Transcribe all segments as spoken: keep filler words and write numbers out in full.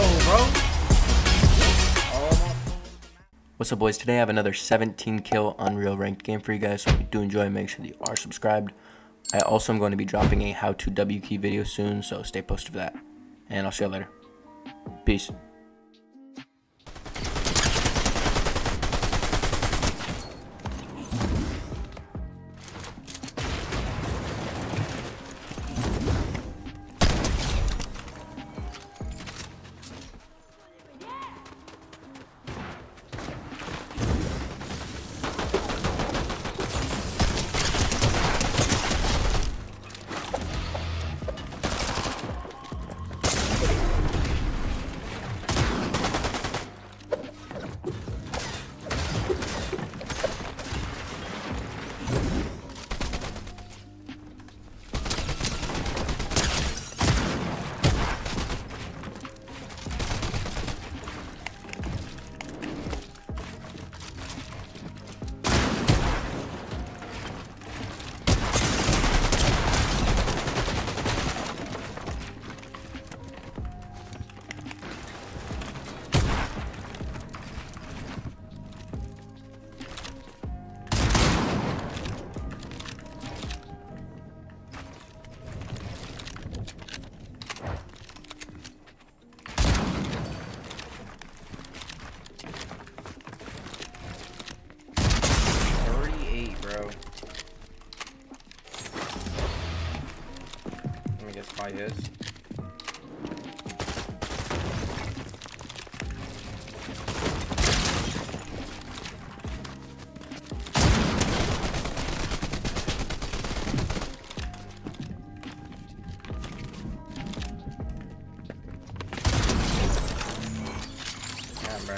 gold, bro. What's up, boys? Today I have another seventeen kill Unreal ranked game for you guys, so if you do enjoy, make sure that you are subscribed. I also am going to be dropping a how to W key video soon, so stay posted for that. And I'll see you later. Peace. I guess. Yeah, bro.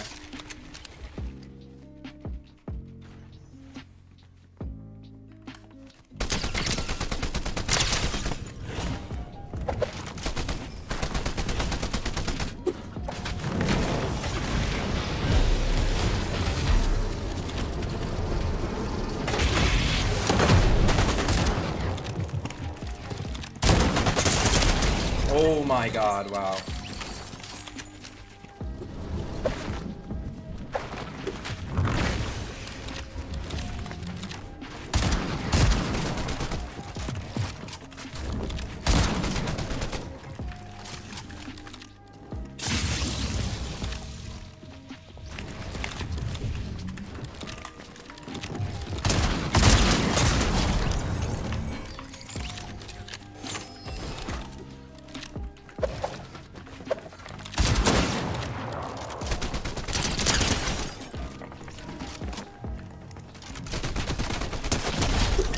Oh my god, wow.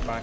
Bye.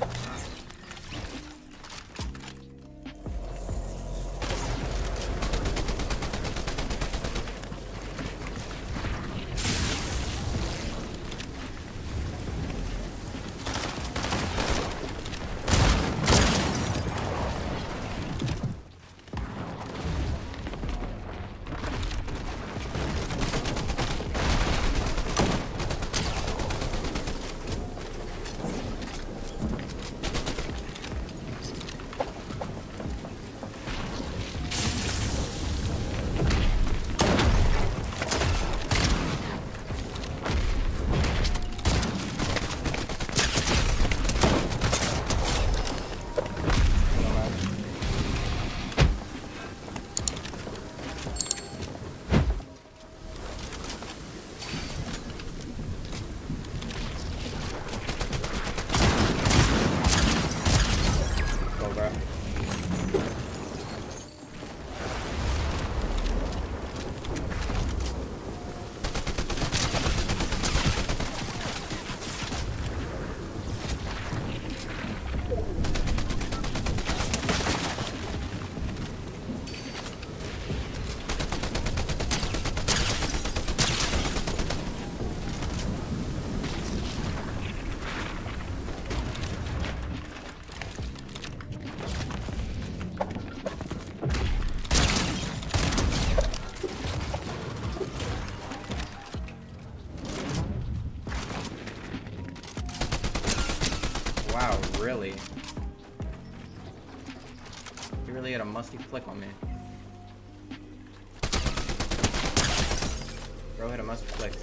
Wow, really? You really had a musky flick on me. had a mouse click.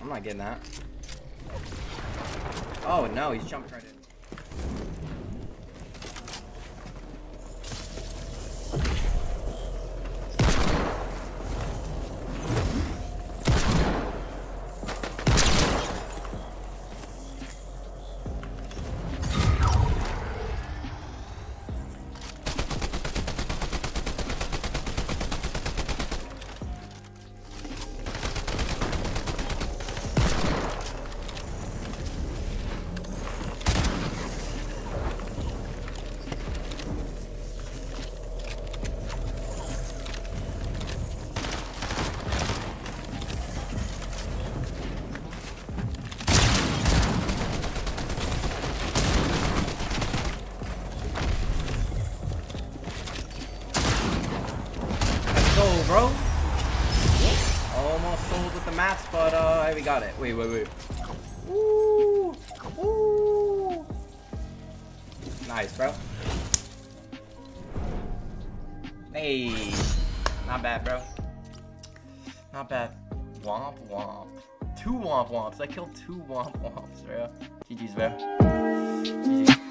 I'm not getting that. Oh no, he's jumped right in. Bro, almost sold with the mats, but uh, we got it. Wait, wait, wait. Ooh, ooh. Nice, bro. Hey, not bad, bro. Not bad. Womp womp. Two womp womps. I killed two womp womps, bro. G G's, bro. G G.